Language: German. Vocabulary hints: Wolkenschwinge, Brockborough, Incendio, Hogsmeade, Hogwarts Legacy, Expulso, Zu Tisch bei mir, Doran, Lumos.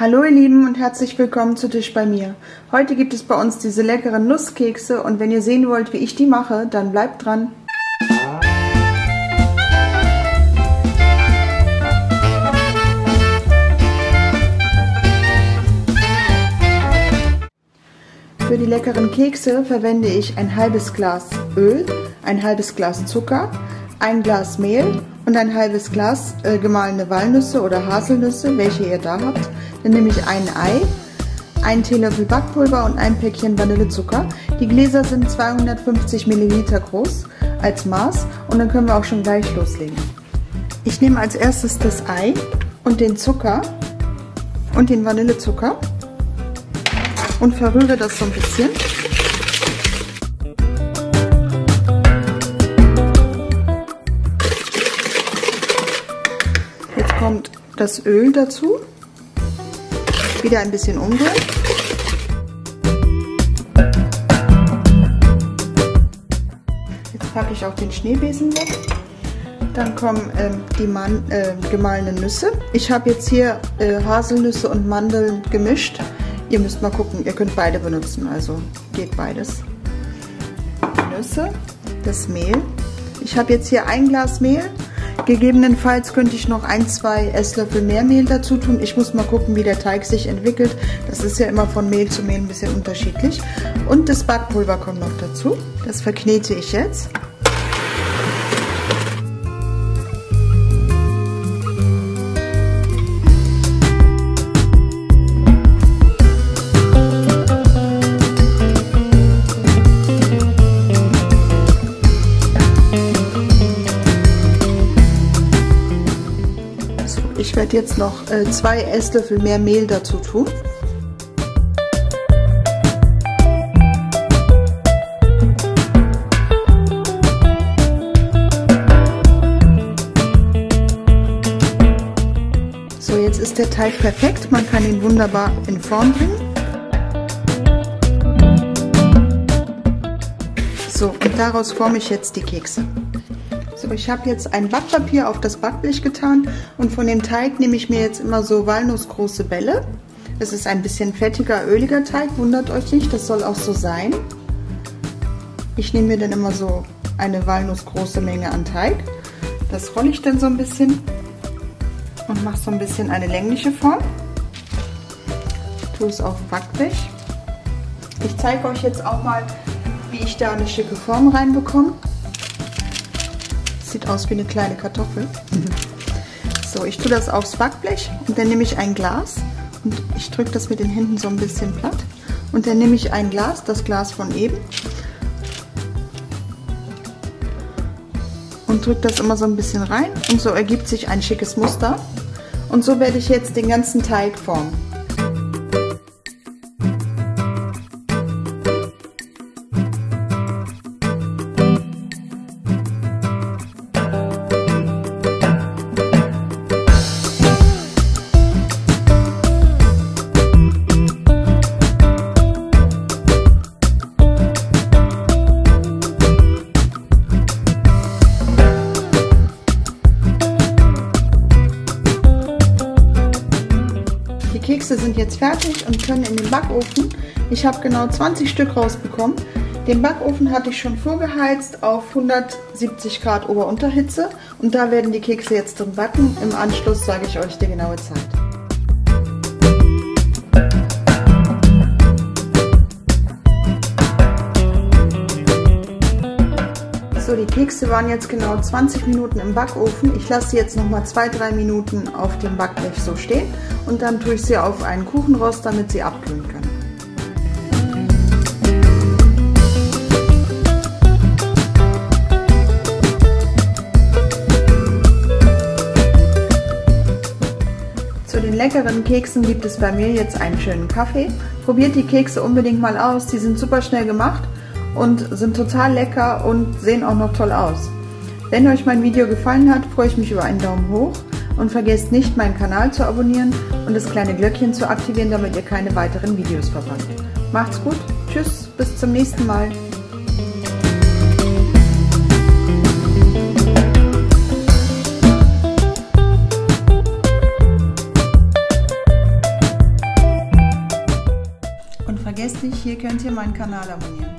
Hallo ihr Lieben und herzlich willkommen zu Tisch bei mir. Heute gibt es bei uns diese leckeren Nusskekse und wenn ihr sehen wollt, wie ich die mache, dann bleibt dran. Für die leckeren Kekse verwende ich ein halbes Glas Öl, ein halbes Glas Zucker, ein Glas Mehl und ein halbes Glas gemahlene Walnüsse oder Haselnüsse, welche ihr da habt. Dann nehme ich ein Ei, einen Teelöffel Backpulver und ein Päckchen Vanillezucker. Die Gläser sind 250 ml groß als Maß und dann können wir auch schon gleich loslegen. Ich nehme als erstes das Ei und den Zucker und den Vanillezucker und verrühre das so ein bisschen. Jetzt kommt das Öl dazu. Wieder ein bisschen umrühren. Jetzt packe ich auch den Schneebesen weg. Dann kommen die gemahlenen Nüsse. Ich habe jetzt hier Haselnüsse und Mandeln gemischt. Ihr müsst mal gucken, ihr könnt beide benutzen, also geht beides. Die Nüsse, das Mehl. Ich habe jetzt hier ein Glas Mehl. Gegebenenfalls könnte ich noch ein, zwei Esslöffel mehr Mehl dazu tun. Ich muss mal gucken, wie der Teig sich entwickelt. Das ist ja immer von Mehl zu Mehl ein bisschen unterschiedlich. Und das Backpulver kommt noch dazu. Das verknete ich jetzt. Ich werde jetzt noch 2 Esslöffel mehr Mehl dazu tun. So, jetzt ist der Teig perfekt. Man kann ihn wunderbar in Form bringen. So, und daraus forme ich jetzt die Kekse. So, ich habe jetzt ein Backpapier auf das Backblech getan und von dem Teig nehme ich mir jetzt immer so walnussgroße Bälle. Es ist ein bisschen fettiger, öliger Teig, wundert euch nicht, das soll auch so sein. Ich nehme mir dann immer so eine walnussgroße Menge an Teig. Das rolle ich dann so ein bisschen und mache so ein bisschen eine längliche Form. Tue es auf Backblech. Ich zeige euch jetzt auch mal, wie ich da eine schicke Form reinbekomme. Sieht aus wie eine kleine Kartoffel. So, ich tue das aufs Backblech und dann nehme ich ein Glas und ich drücke das mit den Händen so ein bisschen platt und dann nehme ich ein Glas, das Glas von eben, und drücke das immer so ein bisschen rein und so ergibt sich ein schickes Muster und so werde ich jetzt den ganzen Teig formen. Die Kekse sind jetzt fertig und können in den Backofen. Ich habe genau 20 Stück rausbekommen. Den Backofen hatte ich schon vorgeheizt auf 170 Grad Ober-Unterhitze und da werden die Kekse jetzt drin backen. Im Anschluss sage ich euch die genaue Zeit. So, die Kekse waren jetzt genau 20 Minuten im Backofen. Ich lasse sie jetzt nochmal 2-3 Minuten auf dem Backblech so stehen und dann tue ich sie auf einen Kuchenrost, damit sie abkühlen können. Zu den leckeren Keksen gibt es bei mir jetzt einen schönen Kaffee. Probiert die Kekse unbedingt mal aus, die sind super schnell gemacht und sind total lecker und sehen auch noch toll aus. Wenn euch mein Video gefallen hat, freue ich mich über einen Daumen hoch und vergesst nicht, meinen Kanal zu abonnieren und das kleine Glöckchen zu aktivieren, damit ihr keine weiteren Videos verpasst. Macht's gut, tschüss, bis zum nächsten Mal. vergesst nicht, hier könnt ihr meinen Kanal abonnieren.